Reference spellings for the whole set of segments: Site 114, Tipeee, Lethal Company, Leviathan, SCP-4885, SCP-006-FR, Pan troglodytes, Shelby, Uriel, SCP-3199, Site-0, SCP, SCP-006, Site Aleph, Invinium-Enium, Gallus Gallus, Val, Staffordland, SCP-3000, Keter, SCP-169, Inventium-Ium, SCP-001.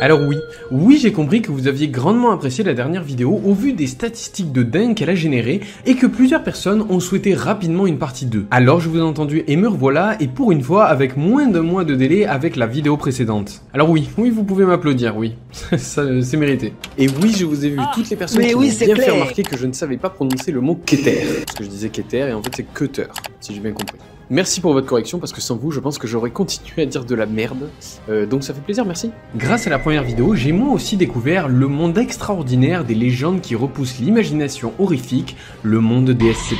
Alors oui, j'ai compris que vous aviez grandement apprécié la dernière vidéo au vu des statistiques de dingue qu'elle a générées et que plusieurs personnes ont souhaité rapidement une partie 2. Alors je vous ai entendu et me revoilà, et pour une fois avec moins d'un mois de délai avec la vidéo précédente. Alors oui, vous pouvez m'applaudir, oui, ça c'est mérité. Et oui, je vous ai vu toutes les personnes qui m'ont bien fait remarquer que je ne savais pas prononcer le mot Keter. Parce que je disais Keter et en fait c'est Keter, si j'ai bien compris. Merci pour votre correction, parce que sans vous, je pense que j'aurais continué à dire de la merde, donc ça fait plaisir, merci. Grâce à la première vidéo, j'ai moi aussi découvert le monde extraordinaire des légendes qui repoussent l'imagination horrifique, le monde des SCP.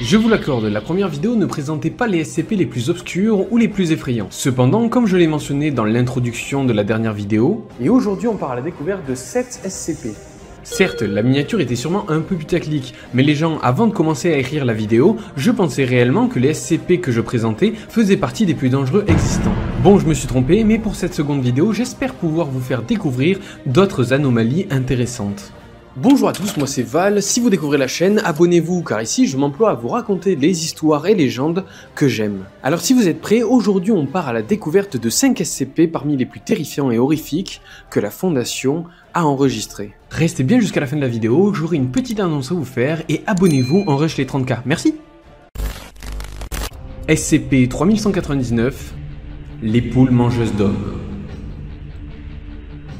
Je vous l'accorde, la première vidéo ne présentait pas les SCP les plus obscurs ou les plus effrayants. Cependant, comme je l'ai mentionné dans l'introduction de la dernière vidéo, et aujourd'hui on part à la découverte de 7 SCP. Certes, la miniature était sûrement un peu putaclic, mais les gens, avant de commencer à écrire la vidéo, je pensais réellement que les SCP que je présentais faisaient partie des plus dangereux existants. Bon, je me suis trompé, mais pour cette seconde vidéo, j'espère pouvoir vous faire découvrir d'autres anomalies intéressantes. Bonjour à tous, moi c'est Val, si vous découvrez la chaîne, abonnez-vous car ici je m'emploie à vous raconter les histoires et légendes que j'aime. Alors si vous êtes prêts, aujourd'hui on part à la découverte de 5 SCP parmi les plus terrifiants et horrifiques que la Fondation a enregistrés. Restez bien jusqu'à la fin de la vidéo, j'aurai une petite annonce à vous faire et abonnez-vous, on rush les 30 000, merci. SCP-3199, les poules mangeuses d'hommes.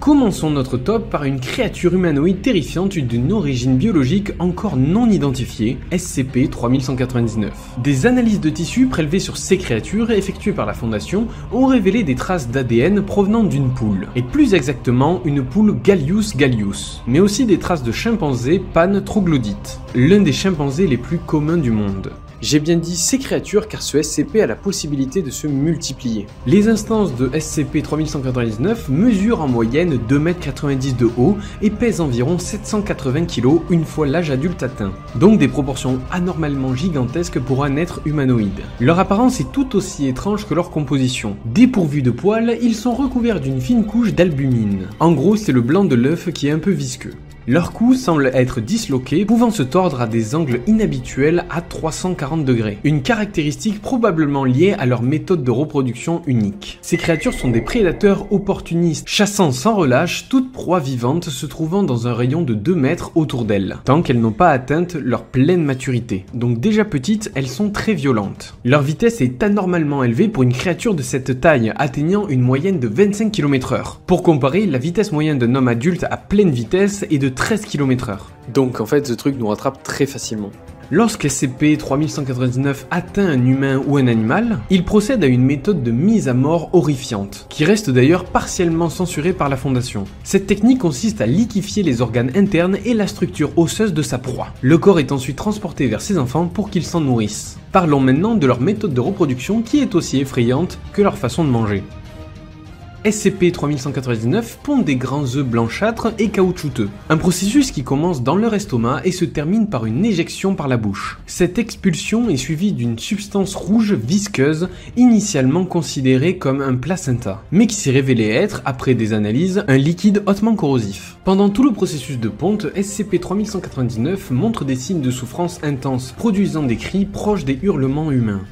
Commençons notre top par une créature humanoïde terrifiante d'une origine biologique encore non identifiée, SCP-3199. Des analyses de tissus prélevées sur ces créatures effectuées par la Fondation ont révélé des traces d'ADN provenant d'une poule, et plus exactement une poule Gallus Gallus, mais aussi des traces de chimpanzés Pan troglodytes, l'un des chimpanzés les plus communs du monde. J'ai bien dit ces créatures car ce SCP a la possibilité de se multiplier. Les instances de SCP-3199 mesurent en moyenne 2,90 m de haut et pèsent environ 780 kg une fois l'âge adulte atteint. Donc des proportions anormalement gigantesques pour un être humanoïde. Leur apparence est tout aussi étrange que leur composition. Dépourvus de poils, ils sont recouverts d'une fine couche d'albumine. En gros, c'est le blanc de l'œuf qui est un peu visqueux. Leur cou semble être disloqué, pouvant se tordre à des angles inhabituels à 340 degrés, une caractéristique probablement liée à leur méthode de reproduction unique. Ces créatures sont des prédateurs opportunistes, chassant sans relâche toute proie vivante se trouvant dans un rayon de 2 mètres autour d'elles, tant qu'elles n'ont pas atteint leur pleine maturité. Donc déjà petites, elles sont très violentes. Leur vitesse est anormalement élevée pour une créature de cette taille, atteignant une moyenne de 25 km/h. Pour comparer, la vitesse moyenne d'un homme adulte à pleine vitesse est de 13 km/h. Donc en fait ce truc nous rattrape très facilement. Lorsque SCP-3199 atteint un humain ou un animal, il procède à une méthode de mise à mort horrifiante, qui reste d'ailleurs partiellement censurée par la Fondation. Cette technique consiste à liquéfier les organes internes et la structure osseuse de sa proie. Le corps est ensuite transporté vers ses enfants pour qu'ils s'en nourrissent. Parlons maintenant de leur méthode de reproduction qui est aussi effrayante que leur façon de manger. SCP-3199 pond des grands œufs blanchâtres et caoutchouteux, un processus qui commence dans leur estomac et se termine par une éjection par la bouche. Cette expulsion est suivie d'une substance rouge visqueuse, initialement considérée comme un placenta, mais qui s'est révélée être, après des analyses, un liquide hautement corrosif. Pendant tout le processus de ponte, SCP-3199 montre des signes de souffrance intense, produisant des cris proches des hurlements humains.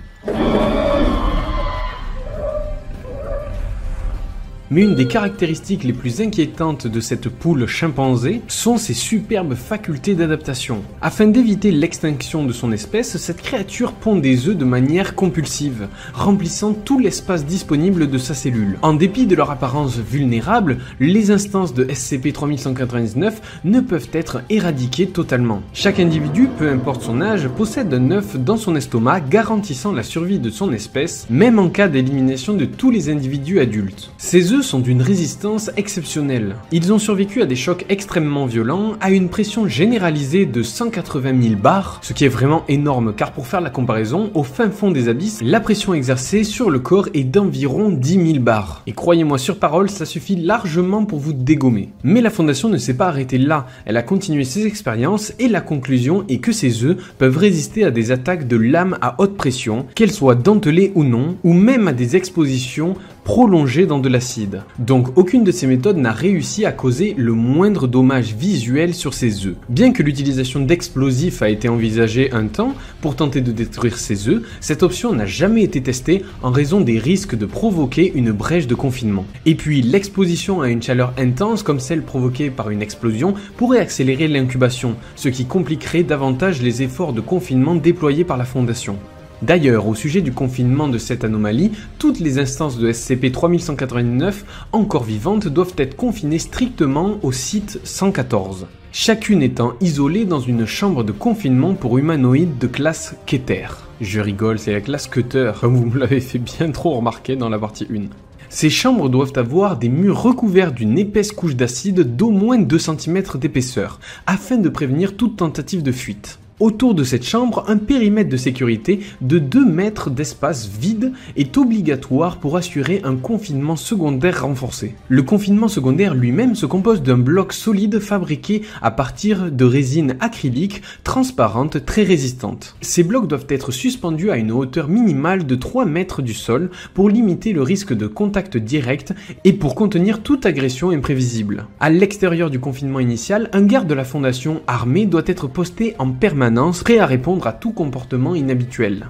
Mais une des caractéristiques les plus inquiétantes de cette poule chimpanzé sont ses superbes facultés d'adaptation. Afin d'éviter l'extinction de son espèce, cette créature pond des œufs de manière compulsive, remplissant tout l'espace disponible de sa cellule. En dépit de leur apparence vulnérable, les instances de SCP-3199 ne peuvent être éradiquées totalement. Chaque individu, peu importe son âge, possède un œuf dans son estomac garantissant la survie de son espèce, même en cas d'élimination de tous les individus adultes. Ces œufs sont d'une résistance exceptionnelle. Ils ont survécu à des chocs extrêmement violents, à une pression généralisée de 180 000 bars, ce qui est vraiment énorme car pour faire la comparaison, au fin fond des abysses, la pression exercée sur le corps est d'environ 10 000 bars. Et croyez-moi sur parole, ça suffit largement pour vous dégommer. Mais la Fondation ne s'est pas arrêtée là, elle a continué ses expériences et la conclusion est que ces œufs peuvent résister à des attaques de lames à haute pression, qu'elles soient dentelées ou non, ou même à des expositions prolongées dans de l'acide. acide. Donc aucune de ces méthodes n'a réussi à causer le moindre dommage visuel sur ces œufs. Bien que l'utilisation d'explosifs a été envisagée un temps pour tenter de détruire ces œufs, cette option n'a jamais été testée en raison des risques de provoquer une brèche de confinement. Et puis l'exposition à une chaleur intense comme celle provoquée par une explosion pourrait accélérer l'incubation, ce qui compliquerait davantage les efforts de confinement déployés par la Fondation. D'ailleurs, au sujet du confinement de cette anomalie, toutes les instances de SCP-3199 encore vivantes doivent être confinées strictement au site 114, chacune étant isolée dans une chambre de confinement pour humanoïdes de classe Keter. Je rigole, c'est la classe Keter, comme vous me l'avez fait bien trop remarquer dans la partie 1. Ces chambres doivent avoir des murs recouverts d'une épaisse couche d'acide d'au moins 2 cm d'épaisseur, afin de prévenir toute tentative de fuite. Autour de cette chambre, un périmètre de sécurité de 2 mètres d'espace vide est obligatoire pour assurer un confinement secondaire renforcé. Le confinement secondaire lui-même se compose d'un bloc solide fabriqué à partir de résine acrylique transparente très résistante. Ces blocs doivent être suspendus à une hauteur minimale de 3 mètres du sol pour limiter le risque de contact direct et pour contenir toute agression imprévisible. À l'extérieur du confinement initial, un garde de la Fondation armé doit être posté en permanence, prêt à répondre à tout comportement inhabituel.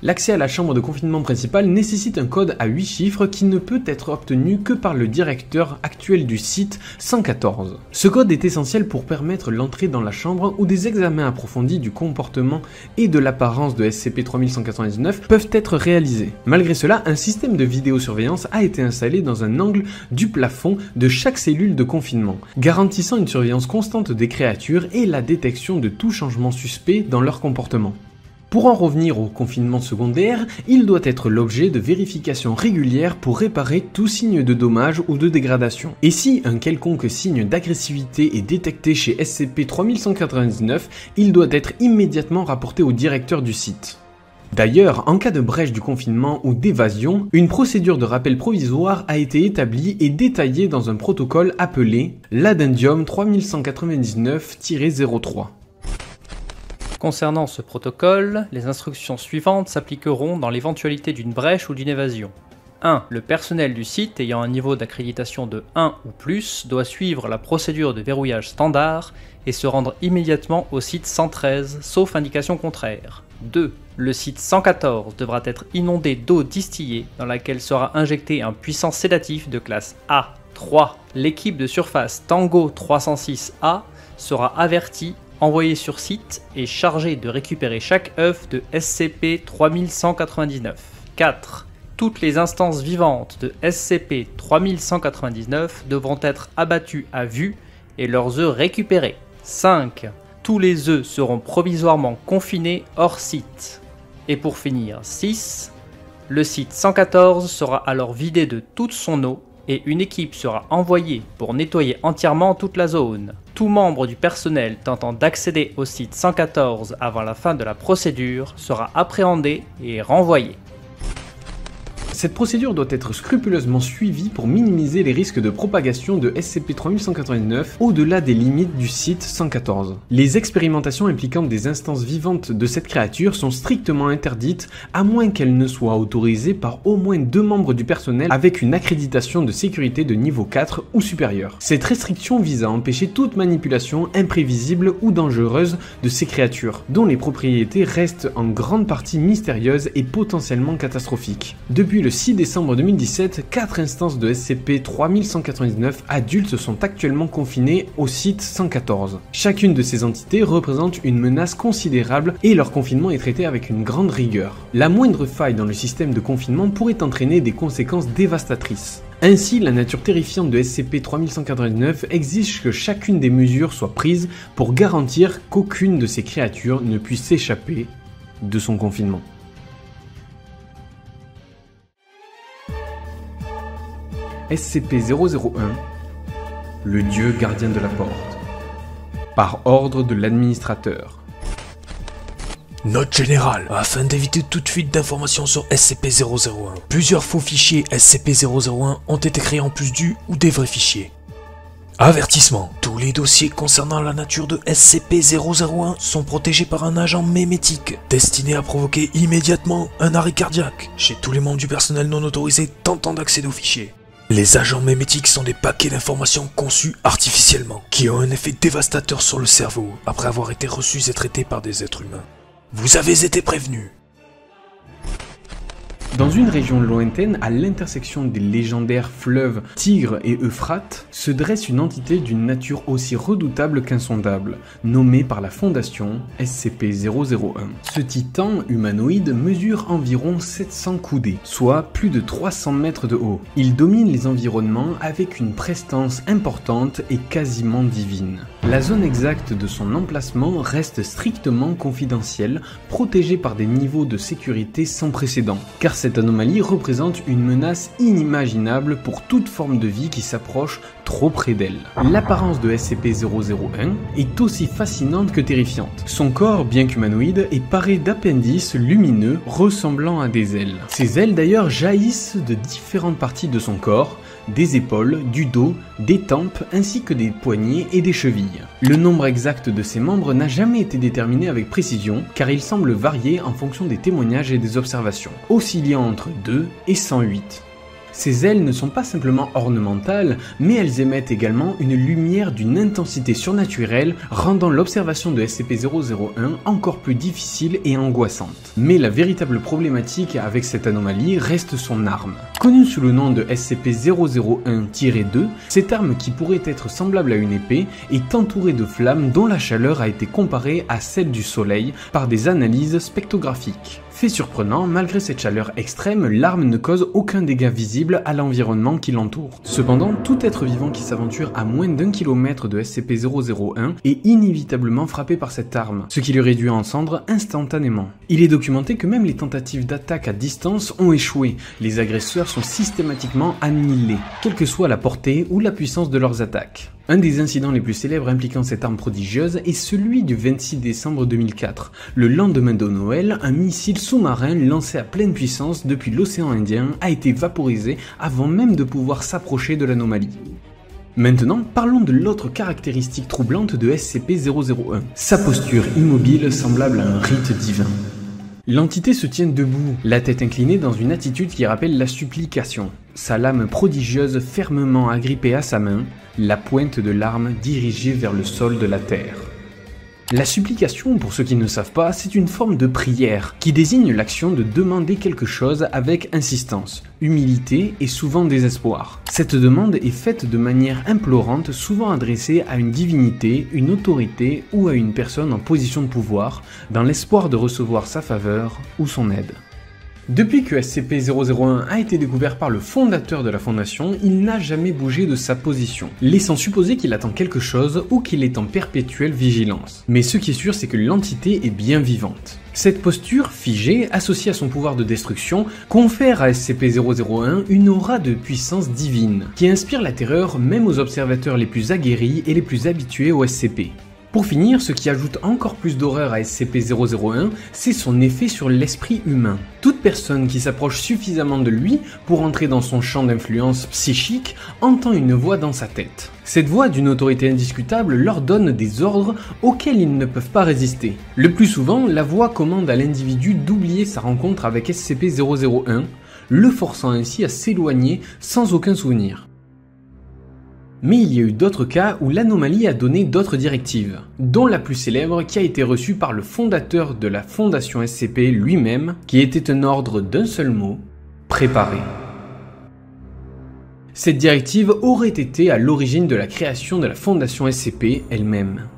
L'accès à la chambre de confinement principale nécessite un code à 8 chiffres qui ne peut être obtenu que par le directeur actuel du site 114. Ce code est essentiel pour permettre l'entrée dans la chambre où des examens approfondis du comportement et de l'apparence de SCP-3199 peuvent être réalisés. Malgré cela, un système de vidéosurveillance a été installé dans un angle du plafond de chaque cellule de confinement, garantissant une surveillance constante des créatures et la détection de tout changement suspect dans leur comportement. Pour en revenir au confinement secondaire, il doit être l'objet de vérifications régulières pour réparer tout signe de dommage ou de dégradation. Et si un quelconque signe d'agressivité est détecté chez SCP-3199, il doit être immédiatement rapporté au directeur du site. D'ailleurs, en cas de brèche du confinement ou d'évasion, une procédure de rappel provisoire a été établie et détaillée dans un protocole appelé l'Addendium 3199-03. Concernant ce protocole, les instructions suivantes s'appliqueront dans l'éventualité d'une brèche ou d'une évasion. 1. Le personnel du site ayant un niveau d'accréditation de 1 ou plus doit suivre la procédure de verrouillage standard et se rendre immédiatement au site 113, sauf indication contraire. 2. Le site 114 devra être inondé d'eau distillée dans laquelle sera injecté un puissant sédatif de classe A. 3. L'équipe de surface Tango 306A sera avertie, envoyé sur site et chargé de récupérer chaque œuf de SCP-3199. 4. Toutes les instances vivantes de SCP-3199 devront être abattues à vue et leurs œufs récupérés. 5. Tous les œufs seront provisoirement confinés hors site. Et pour finir, 6. Le site 114 sera alors vidé de toute son eau et une équipe sera envoyée pour nettoyer entièrement toute la zone. Tout membre du personnel tentant d'accéder au site 114 avant la fin de la procédure sera appréhendé et renvoyé. Cette procédure doit être scrupuleusement suivie pour minimiser les risques de propagation de SCP-3199 au-delà des limites du site 114. Les expérimentations impliquant des instances vivantes de cette créature sont strictement interdites à moins qu'elles ne soient autorisées par au moins 2 membres du personnel avec une accréditation de sécurité de niveau 4 ou supérieur. Cette restriction vise à empêcher toute manipulation imprévisible ou dangereuse de ces créatures, dont les propriétés restent en grande partie mystérieuses et potentiellement catastrophiques. Depuis le 6 décembre 2017, 4 instances de SCP-3199 adultes sont actuellement confinées au site 114. Chacune de ces entités représente une menace considérable et leur confinement est traité avec une grande rigueur. La moindre faille dans le système de confinement pourrait entraîner des conséquences dévastatrices. Ainsi, la nature terrifiante de SCP-3199 exige que chacune des mesures soit prise pour garantir qu'aucune de ces créatures ne puisse s'échapper de son confinement. SCP-001, le dieu gardien de la porte, par ordre de l'administrateur. Note générale, afin d'éviter toute fuite d'informations sur SCP-001, plusieurs faux fichiers SCP-001 ont été créés en plus du ou des vrais fichiers. Avertissement, tous les dossiers concernant la nature de SCP-001 sont protégés par un agent mémétique, destiné à provoquer immédiatement un arrêt cardiaque chez tous les membres du personnel non autorisé tentant d'accéder aux fichiers. Les agents mémétiques sont des paquets d'informations conçus artificiellement, qui ont un effet dévastateur sur le cerveau après avoir été reçus et traités par des êtres humains. Vous avez été prévenus. Dans une région lointaine, à l'intersection des légendaires fleuves Tigre et Euphrate, se dresse une entité d'une nature aussi redoutable qu'insondable, nommée par la Fondation SCP-001. Ce titan humanoïde mesure environ 700 coudées, soit plus de 300 mètres de haut. Il domine les environnements avec une prestance importante et quasiment divine. La zone exacte de son emplacement reste strictement confidentielle, protégée par des niveaux de sécurité sans précédent, car cette anomalie représente une menace inimaginable pour toute forme de vie qui s'approche trop près d'elle. L'apparence de SCP-001 est aussi fascinante que terrifiante. Son corps, bien qu'humanoïde, est paré d'appendices lumineux ressemblant à des ailes. Ces ailes d'ailleurs jaillissent de différentes parties de son corps, des épaules, du dos, des tempes ainsi que des poignets et des chevilles. Le nombre exact de ses membres n'a jamais été déterminé avec précision car il semble varier en fonction des témoignages et des observations, oscillant entre 2 et 108. Ces ailes ne sont pas simplement ornementales, mais elles émettent également une lumière d'une intensité surnaturelle, rendant l'observation de SCP-001 encore plus difficile et angoissante. Mais la véritable problématique avec cette anomalie reste son arme. Connue sous le nom de SCP-001-2, cette arme qui pourrait être semblable à une épée est entourée de flammes dont la chaleur a été comparée à celle du soleil par des analyses spectrographiques. Fait surprenant, malgré cette chaleur extrême, l'arme ne cause aucun dégât visible à l'environnement qui l'entoure. Cependant, tout être vivant qui s'aventure à moins d'un kilomètre de SCP-001 est inévitablement frappé par cette arme, ce qui le réduit en cendres instantanément. Il est documenté que même les tentatives d'attaque à distance ont échoué, les agresseurs sont systématiquement annihilés, quelle que soit la portée ou la puissance de leurs attaques. Un des incidents les plus célèbres impliquant cette arme prodigieuse est celui du 26 décembre 2004. Le lendemain de Noël, un missile sous-marin lancé à pleine puissance depuis l'océan Indien a été vaporisé avant même de pouvoir s'approcher de l'anomalie. Maintenant, parlons de l'autre caractéristique troublante de SCP-001, sa posture immobile semblable à un rite divin. L'entité se tient debout, la tête inclinée dans une attitude qui rappelle la supplication. Sa lame prodigieuse fermement agrippée à sa main, la pointe de l'arme dirigée vers le sol de la terre. La supplication, pour ceux qui ne savent pas, c'est une forme de prière qui désigne l'action de demander quelque chose avec insistance, humilité et souvent désespoir. Cette demande est faite de manière implorante, souvent adressée à une divinité, une autorité ou à une personne en position de pouvoir, dans l'espoir de recevoir sa faveur ou son aide. Depuis que SCP-001 a été découvert par le fondateur de la Fondation, il n'a jamais bougé de sa position, laissant supposer qu'il attend quelque chose ou qu'il est en perpétuelle vigilance. Mais ce qui est sûr, c'est que l'entité est bien vivante. Cette posture figée, associée à son pouvoir de destruction, confère à SCP-001 une aura de puissance divine, qui inspire la terreur même aux observateurs les plus aguerris et les plus habitués au SCP. Pour finir, ce qui ajoute encore plus d'horreur à SCP-001, c'est son effet sur l'esprit humain. Toute personne qui s'approche suffisamment de lui pour entrer dans son champ d'influence psychique entend une voix dans sa tête. Cette voix d'une autorité indiscutable leur donne des ordres auxquels ils ne peuvent pas résister. Le plus souvent, la voix commande à l'individu d'oublier sa rencontre avec SCP-001, le forçant ainsi à s'éloigner sans aucun souvenir. Mais il y a eu d'autres cas où l'anomalie a donné d'autres directives, dont la plus célèbre qui a été reçue par le fondateur de la Fondation SCP lui-même, qui était un ordre d'un seul mot, préparer. Cette directive aurait été à l'origine de la création de la Fondation SCP elle-même.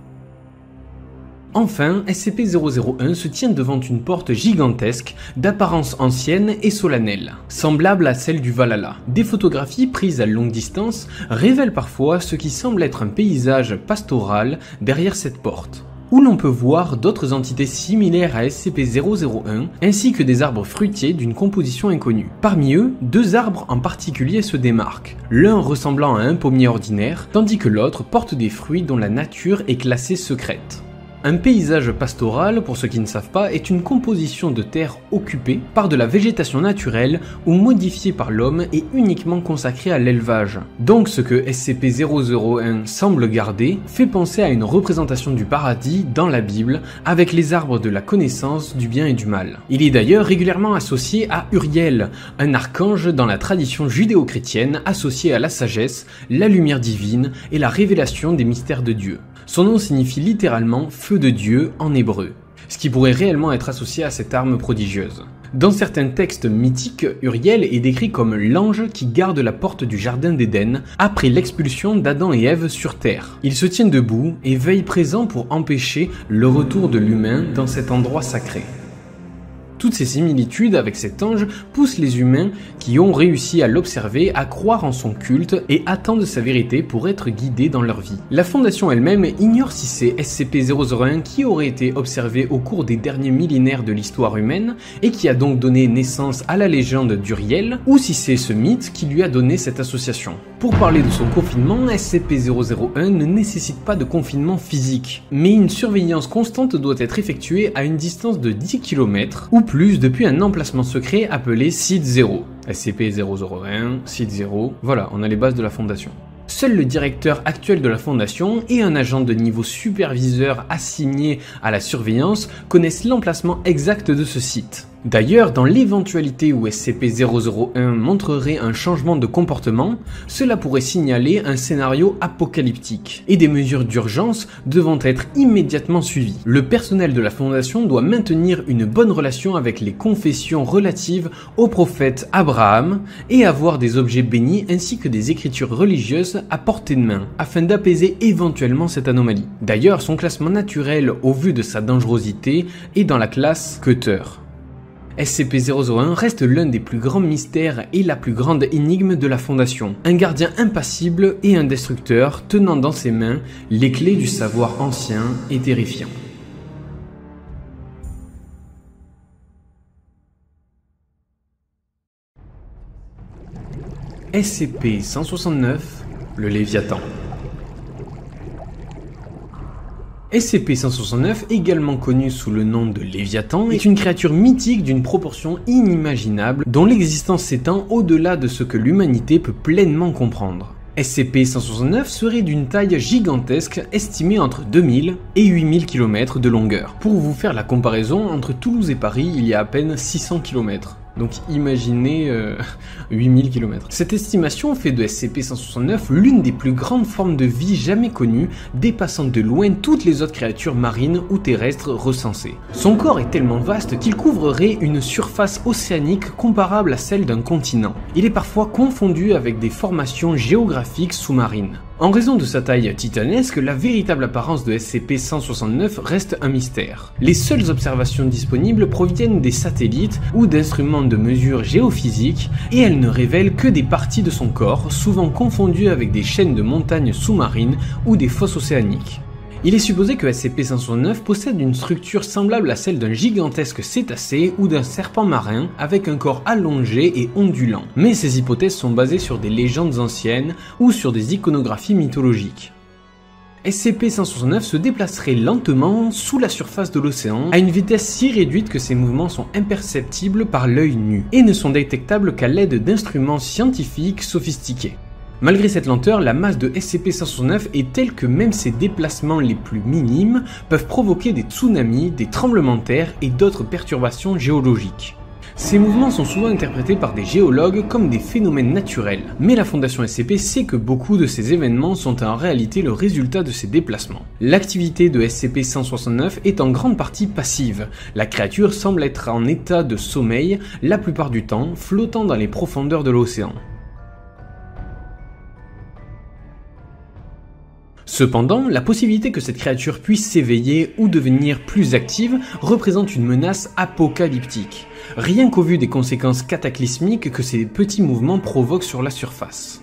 Enfin, SCP-001 se tient devant une porte gigantesque d'apparence ancienne et solennelle, semblable à celle du Valhalla. Des photographies prises à longue distance révèlent parfois ce qui semble être un paysage pastoral derrière cette porte, où l'on peut voir d'autres entités similaires à SCP-001 ainsi que des arbres fruitiers d'une composition inconnue. Parmi eux, deux arbres en particulier se démarquent, l'un ressemblant à un pommier ordinaire, tandis que l'autre porte des fruits dont la nature est classée secrète. Un paysage pastoral, pour ceux qui ne savent pas, est une composition de terre occupée par de la végétation naturelle ou modifiée par l'homme et uniquement consacrée à l'élevage. Donc ce que SCP-001 semble garder fait penser à une représentation du paradis dans la Bible avec les arbres de la connaissance du bien et du mal. Il est d'ailleurs régulièrement associé à Uriel, un archange dans la tradition judéo-chrétienne associé à la sagesse, la lumière divine et la révélation des mystères de Dieu. Son nom signifie littéralement « feu de Dieu » en hébreu, ce qui pourrait réellement être associé à cette arme prodigieuse. Dans certains textes mythiques, Uriel est décrit comme l'ange qui garde la porte du jardin d'Éden après l'expulsion d'Adam et Ève sur terre. Il se tient debout et veille présent pour empêcher le retour de l'humain dans cet endroit sacré. Toutes ces similitudes avec cet ange poussent les humains qui ont réussi à l'observer à croire en son culte et attendent sa vérité pour être guidés dans leur vie. La Fondation elle-même ignore si c'est SCP-001 qui aurait été observé au cours des derniers millénaires de l'histoire humaine et qui a donc donné naissance à la légende d'Uriel, ou si c'est ce mythe qui lui a donné cette association. Pour parler de son confinement, SCP-001 ne nécessite pas de confinement physique, mais une surveillance constante doit être effectuée à une distance de 10 km ou plus depuis un emplacement secret appelé Site-0. SCP-001, Site-0, voilà, on a les bases de la Fondation. Seul le directeur actuel de la Fondation et un agent de niveau superviseur assigné à la surveillance connaissent l'emplacement exact de ce site. D'ailleurs, dans l'éventualité où SCP-001 montrerait un changement de comportement, cela pourrait signaler un scénario apocalyptique, et des mesures d'urgence devant être immédiatement suivies. Le personnel de la Fondation doit maintenir une bonne relation avec les confessions relatives au prophète Abraham, et avoir des objets bénis ainsi que des écritures religieuses à portée de main, afin d'apaiser éventuellement cette anomalie. D'ailleurs, son classement naturel au vu de sa dangerosité est dans la classe Keter. SCP-001 reste l'un des plus grands mystères et la plus grande énigme de la Fondation. Un gardien impassible et indestructeur tenant dans ses mains les clés du savoir ancien et terrifiant. SCP-169, le Léviathan. SCP-169, également connu sous le nom de Léviathan, est une créature mythique d'une proportion inimaginable dont l'existence s'étend au-delà de ce que l'humanité peut pleinement comprendre. SCP-169 serait d'une taille gigantesque estimée entre 2000 et 8000 km de longueur. Pour vous faire la comparaison, entre Toulouse et Paris, il y a à peine 600 km. Donc imaginez 8000 km. Cette estimation fait de SCP-169 l'une des plus grandes formes de vie jamais connues, dépassant de loin toutes les autres créatures marines ou terrestres recensées. Son corps est tellement vaste qu'il couvrerait une surface océanique comparable à celle d'un continent. Il est parfois confondu avec des formations géographiques sous-marines. En raison de sa taille titanesque, la véritable apparence de SCP-169 reste un mystère. Les seules observations disponibles proviennent des satellites ou d'instruments de mesure géophysique, et elles ne révèlent que des parties de son corps, souvent confondues avec des chaînes de montagnes sous-marines ou des fosses océaniques. Il est supposé que SCP-169 possède une structure semblable à celle d'un gigantesque cétacé ou d'un serpent marin avec un corps allongé et ondulant, mais ces hypothèses sont basées sur des légendes anciennes ou sur des iconographies mythologiques. SCP-169 se déplacerait lentement sous la surface de l'océan à une vitesse si réduite que ses mouvements sont imperceptibles par l'œil nu et ne sont détectables qu'à l'aide d'instruments scientifiques sophistiqués. Malgré cette lenteur, la masse de SCP-169 est telle que même ses déplacements les plus minimes peuvent provoquer des tsunamis, des tremblements de terre et d'autres perturbations géologiques. Ces mouvements sont souvent interprétés par des géologues comme des phénomènes naturels, mais la Fondation SCP sait que beaucoup de ces événements sont en réalité le résultat de ces déplacements. L'activité de SCP-169 est en grande partie passive. La créature semble être en état de sommeil la plupart du temps, flottant dans les profondeurs de l'océan. Cependant, la possibilité que cette créature puisse s'éveiller ou devenir plus active représente une menace apocalyptique, rien qu'au vu des conséquences cataclysmiques que ces petits mouvements provoquent sur la surface.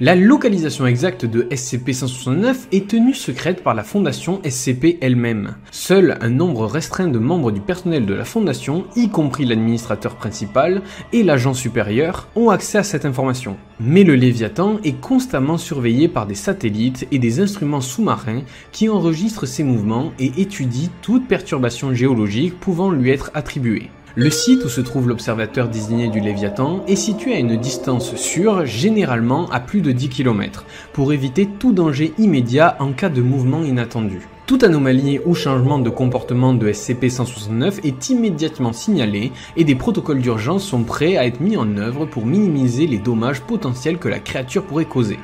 La localisation exacte de SCP-169 est tenue secrète par la Fondation SCP elle-même. Seul un nombre restreint de membres du personnel de la Fondation, y compris l'administrateur principal et l'agent supérieur, ont accès à cette information. Mais le Léviathan est constamment surveillé par des satellites et des instruments sous-marins qui enregistrent ses mouvements et étudient toute perturbation géologique pouvant lui être attribuée. Le site où se trouve l'observateur désigné du Léviathan est situé à une distance sûre, généralement à plus de 10 km, pour éviter tout danger immédiat en cas de mouvement inattendu. Toute anomalie ou changement de comportement de SCP-169 est immédiatement signalé et des protocoles d'urgence sont prêts à être mis en œuvre pour minimiser les dommages potentiels que la créature pourrait causer.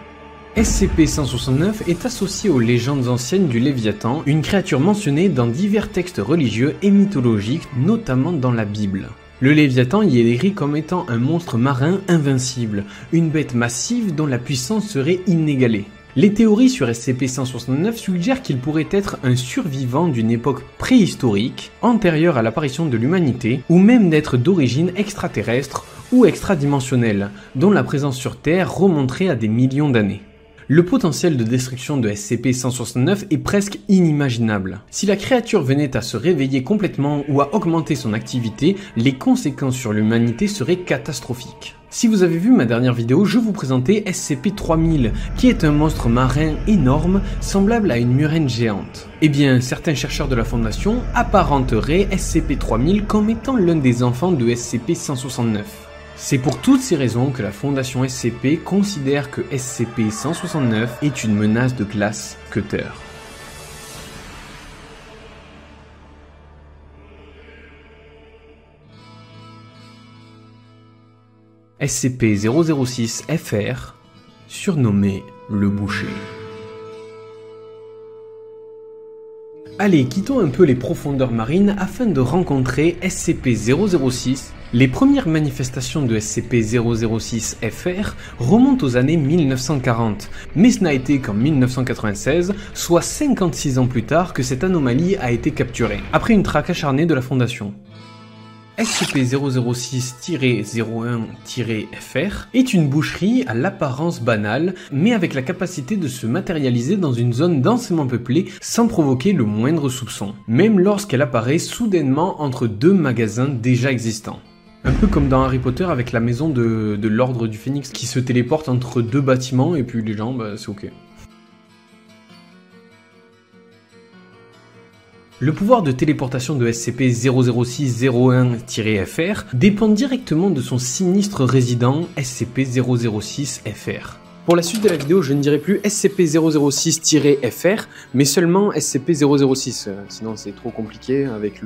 SCP-169 est associé aux légendes anciennes du Léviathan, une créature mentionnée dans divers textes religieux et mythologiques, notamment dans la Bible. Le Léviathan y est décrit comme étant un monstre marin invincible, une bête massive dont la puissance serait inégalée. Les théories sur SCP-169 suggèrent qu'il pourrait être un survivant d'une époque préhistorique, antérieure à l'apparition de l'humanité, ou même d'être d'origine extraterrestre ou extradimensionnelle, dont la présence sur Terre remonterait à des millions d'années. Le potentiel de destruction de SCP-169 est presque inimaginable. Si la créature venait à se réveiller complètement ou à augmenter son activité, les conséquences sur l'humanité seraient catastrophiques. Si vous avez vu ma dernière vidéo, je vous présentais SCP-3000, qui est un monstre marin énorme, semblable à une murène géante. Eh bien, certains chercheurs de la Fondation apparenteraient SCP-3000 comme étant l'un des enfants de SCP-169. C'est pour toutes ces raisons que la Fondation SCP considère que SCP-169 est une menace de classe Keter. SCP-006-FR, surnommé le boucher. Allez, quittons un peu les profondeurs marines afin de rencontrer SCP-006. Les premières manifestations de SCP-006-FR remontent aux années 1940, mais ce n'a été qu'en 1996, soit 56 ans plus tard que cette anomalie a été capturée, après une traque acharnée de la Fondation. SCP-006-01-FR est une boucherie à l'apparence banale, mais avec la capacité de se matérialiser dans une zone densément peuplée sans provoquer le moindre soupçon, même lorsqu'elle apparaît soudainement entre deux magasins déjà existants. Un peu comme dans Harry Potter avec la maison de l'ordre du Phénix qui se téléporte entre deux bâtiments et puis les gens, bah, c'est ok. Le pouvoir de téléportation de SCP-006-01-FR dépend directement de son sinistre résident SCP-006-FR. Pour la suite de la vidéo, je ne dirai plus SCP-006-FR, mais seulement SCP-006, sinon c'est trop compliqué avec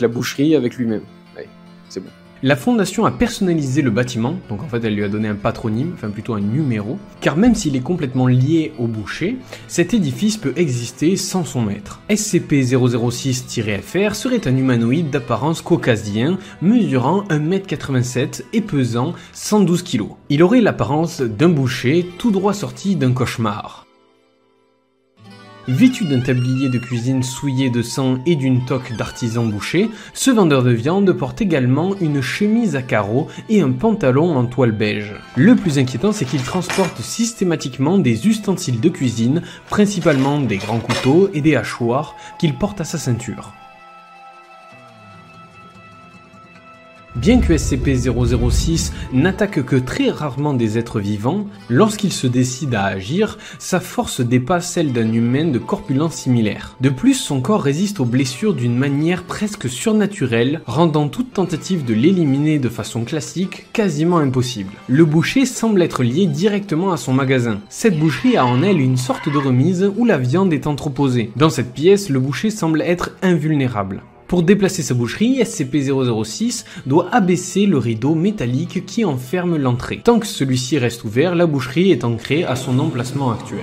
la boucherie, avec lui-même. Ouais, c'est bon. La Fondation a personnalisé le bâtiment, donc en fait elle lui a donné un patronyme, enfin plutôt un numéro, car même s'il est complètement lié au boucher, cet édifice peut exister sans son maître. SCP-006-FR serait un humanoïde d'apparence caucasien, mesurant 1,87 m et pesant 112 kg. Il aurait l'apparence d'un boucher tout droit sorti d'un cauchemar. Vêtu d'un tablier de cuisine souillé de sang et d'une toque d'artisan boucher, ce vendeur de viande porte également une chemise à carreaux et un pantalon en toile beige. Le plus inquiétant, c'est qu'il transporte systématiquement des ustensiles de cuisine, principalement des grands couteaux et des hachoirs qu'il porte à sa ceinture. Bien que SCP-006 n'attaque que très rarement des êtres vivants, lorsqu'il se décide à agir, sa force dépasse celle d'un humain de corpulence similaire. De plus, son corps résiste aux blessures d'une manière presque surnaturelle, rendant toute tentative de l'éliminer de façon classique quasiment impossible. Le boucher semble être lié directement à son magasin. Cette boucherie a en elle une sorte de remise où la viande est entreposée. Dans cette pièce, le boucher semble être invulnérable. Pour déplacer sa boucherie, SCP-006 doit abaisser le rideau métallique qui enferme l'entrée. Tant que celui-ci reste ouvert, la boucherie est ancrée à son emplacement actuel.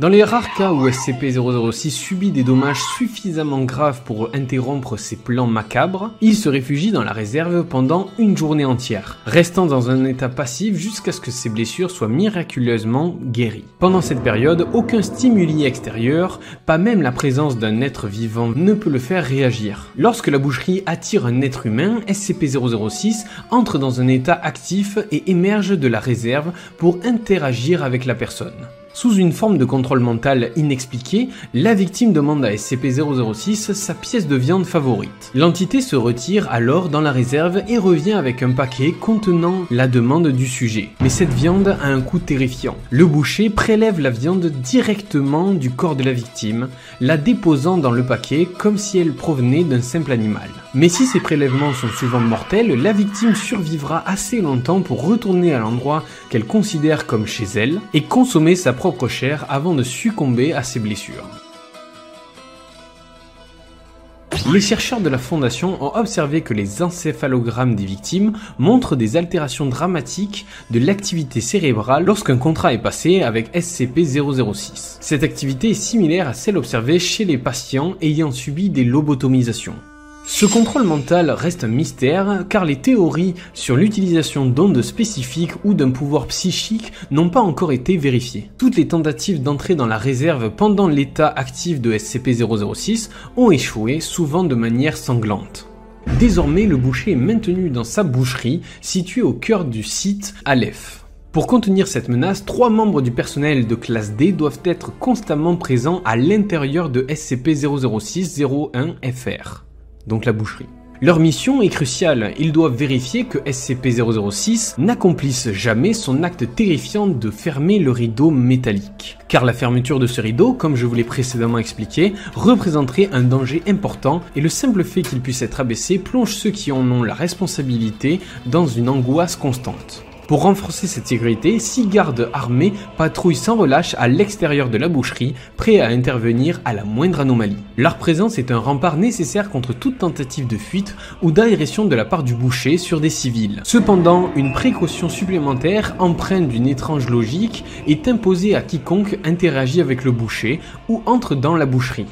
Dans les rares cas où SCP-006 subit des dommages suffisamment graves pour interrompre ses plans macabres, il se réfugie dans la réserve pendant une journée entière, restant dans un état passif jusqu'à ce que ses blessures soient miraculeusement guéries. Pendant cette période, aucun stimuli extérieur, pas même la présence d'un être vivant, ne peut le faire réagir. Lorsque la boucherie attire un être humain, SCP-006 entre dans un état actif et émerge de la réserve pour interagir avec la personne. Sous une forme de contrôle mental inexpliqué, la victime demande à SCP-006 sa pièce de viande favorite. L'entité se retire alors dans la réserve et revient avec un paquet contenant la demande du sujet. Mais cette viande a un coût terrifiant. Le boucher prélève la viande directement du corps de la victime, la déposant dans le paquet comme si elle provenait d'un simple animal. Mais si ces prélèvements sont souvent mortels, la victime survivra assez longtemps pour retourner à l'endroit qu'elle considère comme chez elle et consommer sa propre chair avant de succomber à ses blessures. Les chercheurs de la Fondation ont observé que les encéphalogrammes des victimes montrent des altérations dramatiques de l'activité cérébrale lorsqu'un contrat est passé avec SCP-006. Cette activité est similaire à celle observée chez les patients ayant subi des lobotomisations. Ce contrôle mental reste un mystère car les théories sur l'utilisation d'ondes spécifiques ou d'un pouvoir psychique n'ont pas encore été vérifiées. Toutes les tentatives d'entrer dans la réserve pendant l'état actif de SCP-006 ont échoué, souvent de manière sanglante. Désormais, le boucher est maintenu dans sa boucherie située au cœur du site Aleph. Pour contenir cette menace, 3 membres du personnel de classe D doivent être constamment présents à l'intérieur de SCP-006-01-FR. Donc la boucherie. Leur mission est cruciale, ils doivent vérifier que SCP-006 n'accomplisse jamais son acte terrifiant de fermer le rideau métallique. Car la fermeture de ce rideau, comme je vous l'ai précédemment expliqué, représenterait un danger important et le simple fait qu'il puisse être abaissé plonge ceux qui en ont la responsabilité dans une angoisse constante. Pour renforcer cette sécurité, 6 gardes armés patrouillent sans relâche à l'extérieur de la boucherie, prêts à intervenir à la moindre anomalie. Leur présence est un rempart nécessaire contre toute tentative de fuite ou d'agression de la part du boucher sur des civils. Cependant, une précaution supplémentaire, empreinte d'une étrange logique, est imposée à quiconque interagit avec le boucher ou entre dans la boucherie.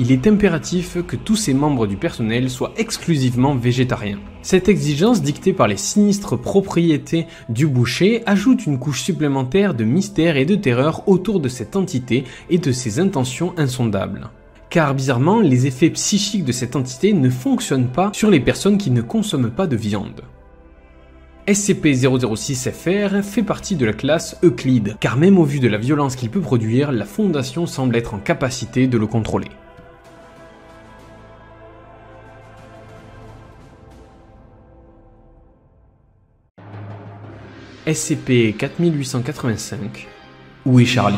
Il est impératif que tous ces membres du personnel soient exclusivement végétariens. Cette exigence dictée par les sinistres propriétés du boucher ajoute une couche supplémentaire de mystère et de terreur autour de cette entité et de ses intentions insondables. Car bizarrement, les effets psychiques de cette entité ne fonctionnent pas sur les personnes qui ne consomment pas de viande. SCP-006-FR fait partie de la classe Euclide, car même au vu de la violence qu'il peut produire, la Fondation semble être en capacité de le contrôler. SCP-4885, où est Charlie?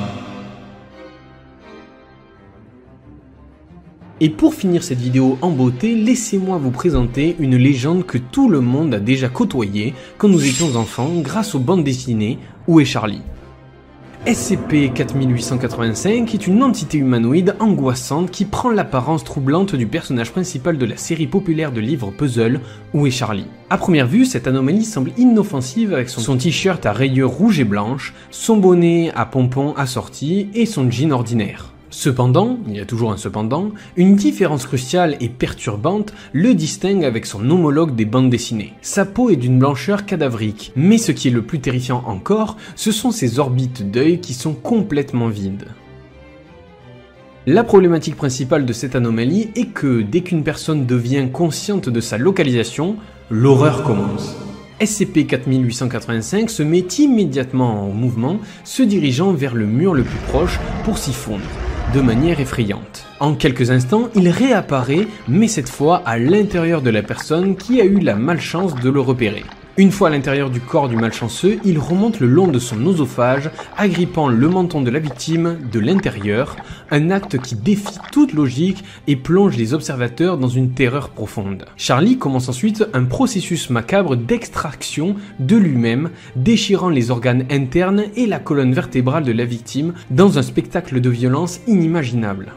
Et pour finir cette vidéo en beauté, laissez-moi vous présenter une légende que tout le monde a déjà côtoyée quand nous étions enfants grâce aux bandes dessinées Où est Charlie? SCP-4885 est une entité humanoïde angoissante qui prend l'apparence troublante du personnage principal de la série populaire de livres puzzle Où est Charlie? À première vue, cette anomalie semble inoffensive avec son t-shirt à rayures rouges et blanches, son bonnet à pompons assortis et son jean ordinaire. Cependant, il y a toujours un cependant, une différence cruciale et perturbante le distingue avec son homologue des bandes dessinées. Sa peau est d'une blancheur cadavrique, mais ce qui est le plus terrifiant encore, ce sont ses orbites d'œil qui sont complètement vides. La problématique principale de cette anomalie est que dès qu'une personne devient consciente de sa localisation, l'horreur commence. SCP-4885 se met immédiatement en mouvement, se dirigeant vers le mur le plus proche pour s'y fondre de manière effrayante. En quelques instants, il réapparaît, mais cette fois à l'intérieur de la personne qui a eu la malchance de le repérer. Une fois à l'intérieur du corps du malchanceux, il remonte le long de son oesophage, agrippant le menton de la victime de l'intérieur, un acte qui défie toute logique et plonge les observateurs dans une terreur profonde. Charlie commence ensuite un processus macabre d'extraction de lui-même, déchirant les organes internes et la colonne vertébrale de la victime dans un spectacle de violence inimaginable.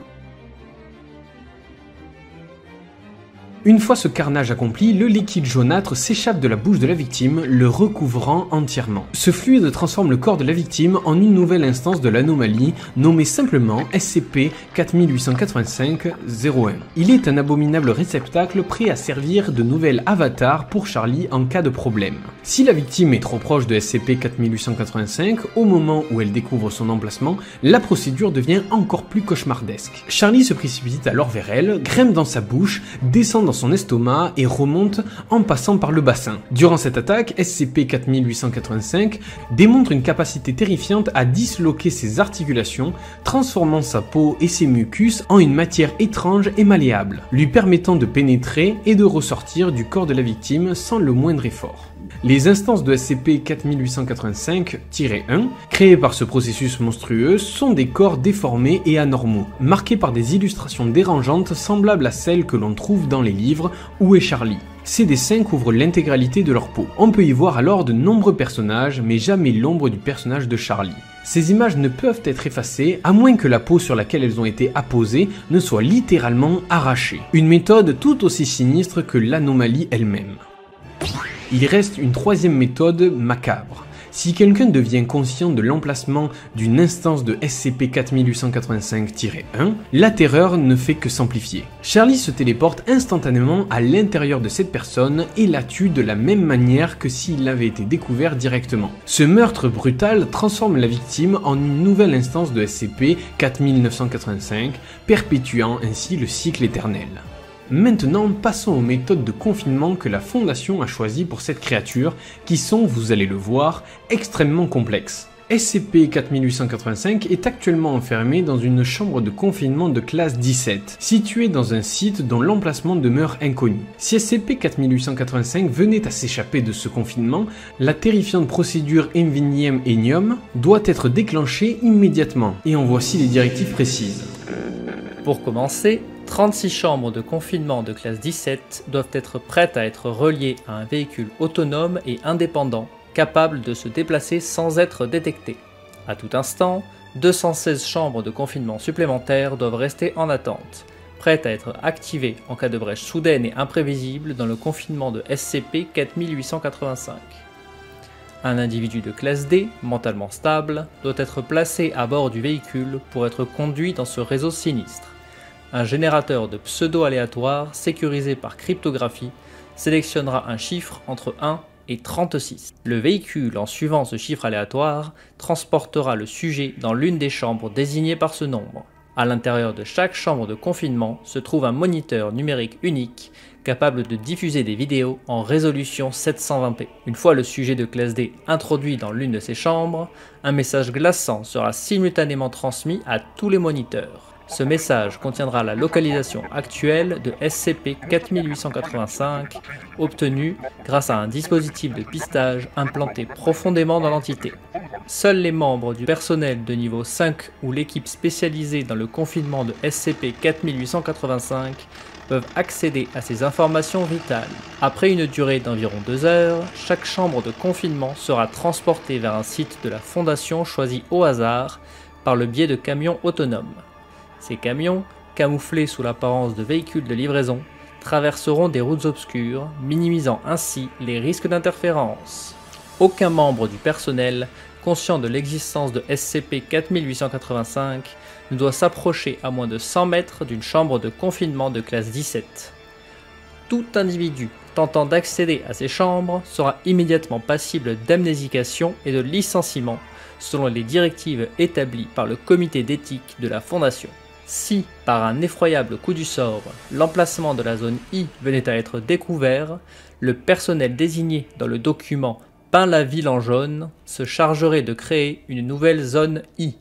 Une fois ce carnage accompli, le liquide jaunâtre s'échappe de la bouche de la victime, le recouvrant entièrement. Ce fluide transforme le corps de la victime en une nouvelle instance de l'anomalie, nommée simplement SCP-4885-01. Il est un abominable réceptacle prêt à servir de nouvel avatar pour Charlie en cas de problème. Si la victime est trop proche de SCP-4885, au moment où elle découvre son emplacement, la procédure devient encore plus cauchemardesque. Charlie se précipite alors vers elle, grimpe dans sa bouche, descend dans son estomac et remonte en passant par le bassin. Durant cette attaque, SCP-4885 démontre une capacité terrifiante à disloquer ses articulations, transformant sa peau et ses mucus en une matière étrange et malléable, lui permettant de pénétrer et de ressortir du corps de la victime sans le moindre effort. Les instances de SCP-4885-1, créées par ce processus monstrueux, sont des corps déformés et anormaux, marqués par des illustrations dérangeantes semblables à celles que l'on trouve dans les livres « Où est Charlie ?». Ces dessins couvrent l'intégralité de leur peau. On peut y voir alors de nombreux personnages, mais jamais l'ombre du personnage de Charlie. Ces images ne peuvent être effacées, à moins que la peau sur laquelle elles ont été apposées ne soit littéralement arrachée. Une méthode tout aussi sinistre que l'anomalie elle-même. Il reste une troisième méthode macabre. Si quelqu'un devient conscient de l'emplacement d'une instance de SCP-4885-1, la terreur ne fait que s'amplifier. Charlie se téléporte instantanément à l'intérieur de cette personne et la tue de la même manière que s'il avait été découvert directement. Ce meurtre brutal transforme la victime en une nouvelle instance de SCP-4985, perpétuant ainsi le cycle éternel. Maintenant, passons aux méthodes de confinement que la Fondation a choisies pour cette créature, qui sont, vous allez le voir, extrêmement complexes. SCP-4885 est actuellement enfermé dans une chambre de confinement de classe 17, située dans un site dont l'emplacement demeure inconnu. Si SCP-4885 venait à s'échapper de ce confinement, la terrifiante procédure Invinium-Enium doit être déclenchée immédiatement, et en voici les directives précises. Pour commencer, 36 chambres de confinement de classe 17 doivent être prêtes à être reliées à un véhicule autonome et indépendant, capable de se déplacer sans être détecté. À tout instant, 216 chambres de confinement supplémentaires doivent rester en attente, prêtes à être activées en cas de brèche soudaine et imprévisible dans le confinement de SCP-4885. Un individu de classe D, mentalement stable, doit être placé à bord du véhicule pour être conduit dans ce réseau sinistre. Un générateur de pseudo-aléatoires sécurisé par cryptographie sélectionnera un chiffre entre 1 et 36. Le véhicule, en suivant ce chiffre aléatoire, transportera le sujet dans l'une des chambres désignées par ce nombre. À l'intérieur de chaque chambre de confinement se trouve un moniteur numérique unique capable de diffuser des vidéos en résolution 720p. Une fois le sujet de classe D introduit dans l'une de ces chambres, un message glaçant sera simultanément transmis à tous les moniteurs. Ce message contiendra la localisation actuelle de SCP-4885, obtenue grâce à un dispositif de pistage implanté profondément dans l'entité. Seuls les membres du personnel de niveau 5 ou l'équipe spécialisée dans le confinement de SCP-4885 peuvent accéder à ces informations vitales. Après une durée d'environ 2 heures, chaque chambre de confinement sera transportée vers un site de la Fondation choisi au hasard par le biais de camions autonomes. Ces camions, camouflés sous l'apparence de véhicules de livraison, traverseront des routes obscures, minimisant ainsi les risques d'interférence. Aucun membre du personnel, conscient de l'existence de SCP-4885, ne doit s'approcher à moins de 100 mètres d'une chambre de confinement de classe 17. Tout individu tentant d'accéder à ces chambres sera immédiatement passible d'amnésication et de licenciement, selon les directives établies par le comité d'éthique de la Fondation. Si, par un effroyable coup du sort, l'emplacement de la zone I venait à être découvert, le personnel désigné dans le document « Peint la ville en jaune » se chargerait de créer une nouvelle zone I.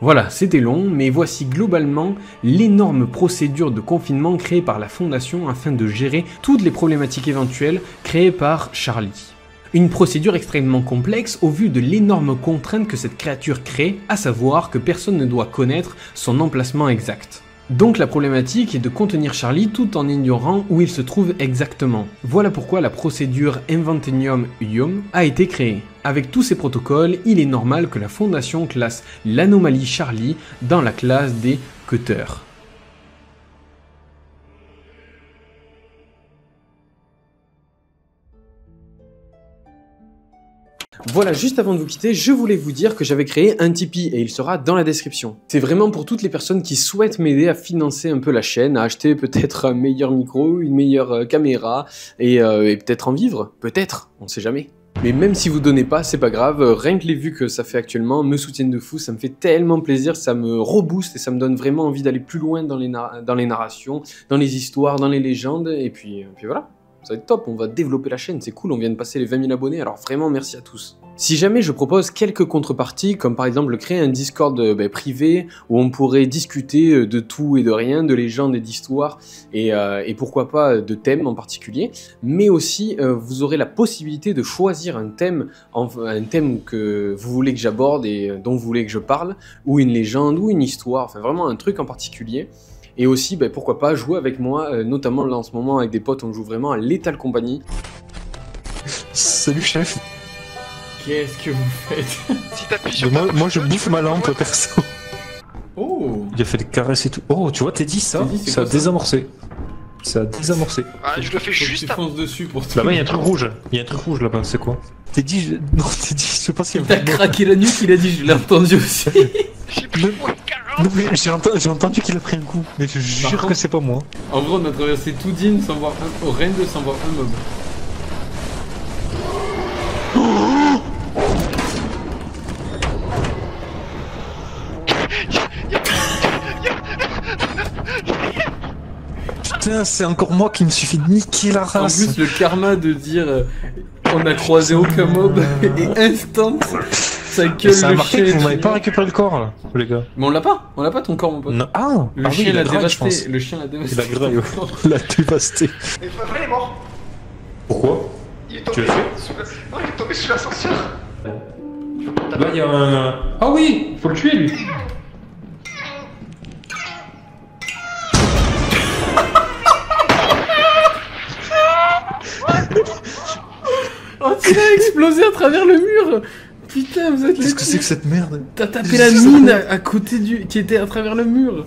Voilà, c'était long, mais voici globalement l'énorme procédure de confinement créée par la Fondation afin de gérer toutes les problématiques éventuelles créées par Charlie. Une procédure extrêmement complexe au vu de l'énorme contrainte que cette créature crée, à savoir que personne ne doit connaître son emplacement exact. Donc la problématique est de contenir Charlie tout en ignorant où il se trouve exactement. Voilà pourquoi la procédure Inventium-Ium a été créée. Avec tous ces protocoles, il est normal que la Fondation classe l'anomalie Charlie dans la classe des Keter. Voilà, juste avant de vous quitter, je voulais vous dire que j'avais créé un Tipeee et il sera dans la description. C'est vraiment pour toutes les personnes qui souhaitent m'aider à financer un peu la chaîne, à acheter peut-être un meilleur micro, une meilleure caméra et peut-être en vivre, peut-être, on sait jamais. Mais même si vous donnez pas, c'est pas grave, rien que les vues que ça fait actuellement me soutiennent de fou, ça me fait tellement plaisir, ça me rebooste et ça me donne vraiment envie d'aller plus loin dans les narrations, dans les histoires, dans les légendes, et puis voilà. Ça va être top, on va développer la chaîne, c'est cool, on vient de passer les 20 000 abonnés, alors vraiment merci à tous. Si jamais je propose quelques contreparties, comme par exemple créer un Discord privé, où on pourrait discuter de tout et de rien, de légendes et d'histoires, et pourquoi pas de thèmes en particulier, mais aussi vous aurez la possibilité de choisir un thème que vous voulez que j'aborde et dont vous voulez que je parle, ou une légende, ou une histoire, enfin vraiment un truc en particulier. Et aussi, ben, pourquoi pas, jouer avec moi, notamment là en ce moment avec des potes, on joue vraiment à Lethal Company. Salut chef. Qu'est-ce que vous faites? Si t'appuies sur moi je bouffe ma lampe perso. Oh. Il a fait des caresses et tout. Oh, tu vois, t'es dit ça, ça a désamorcé. Ça a désamorcé. Ah, je le fais juste à... dessus pour toi. Là-bas, il y a un truc rouge. Il y a un truc rouge là-bas, c'est quoi? T'es dit, je... Non, t'es dit, je sais pas s'il y a... T'as craqué la nuque, il a dit, je l'ai entendu aussi. J'ai entendu qu'il a pris un coup, mais je jure que c'est pas moi. En gros, on a traversé tout Dine sans voir un... au Rennes 2 sans voir un mob. Putain, c'est encore moi qui me suis fait niquer la race. En plus, le karma de dire on a croisé aucun mob et instant... Ça a marqué que vous n'avez pas récupéré le corps là, les gars. Mais on l'a pas ton corps mon pote. Non. Ah, le chien l'a dévasté, le chien l'a dévasté. Il l'a dévasté. Mais Favrel est mort. Pourquoi? Il est tombé sous l'ascenseur. Là il y a un... Ah oui, faut le tuer lui. Oh, il a explosé à travers le mur. Putain, vous êtes... Qu'est-ce que c'est que cette merde? T'as tapé la mine à côté du... qui était à travers le mur.